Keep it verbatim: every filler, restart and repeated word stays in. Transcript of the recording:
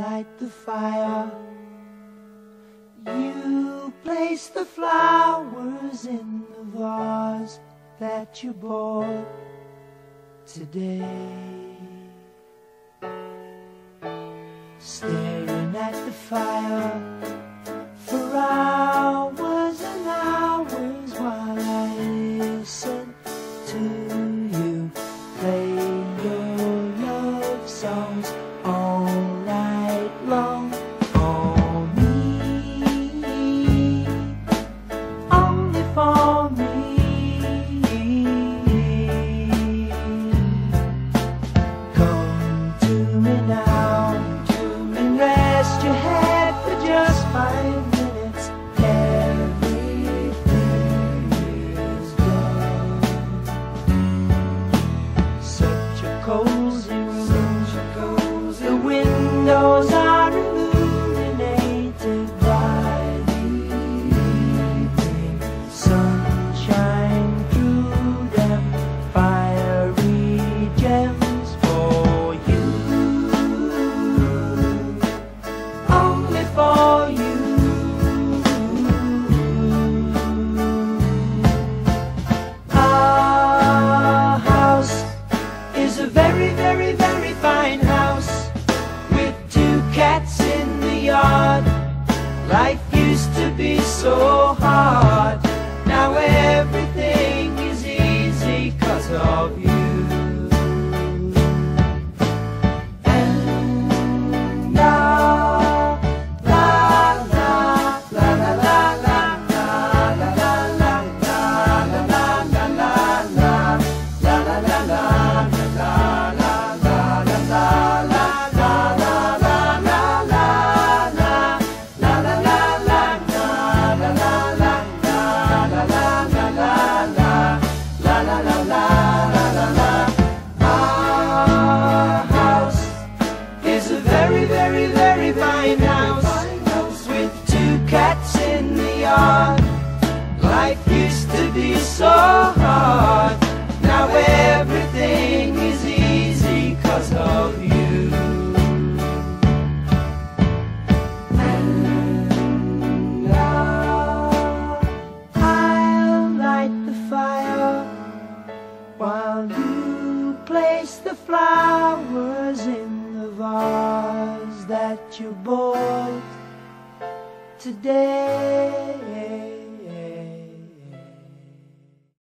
light the fire. You place the flowers in the vase that you bought today. Staring at the fire for hours and hours while I listen to you play your love songs all night long for me, only for me. Come to me now. Rest your head for just five minutes. Everything is gone. Such a cozy room. Such a cozy room. The windows are illuminated by the evening sunshine through them. Fiery gems. Very, very fine house with two cats in the yard. Life used to be so hard. Now everything is easy 'cause of you. Life used to be so hard. Now everything is easy 'cause of you. And now I'll light the fire while you place the flowers in the vase that you bought today.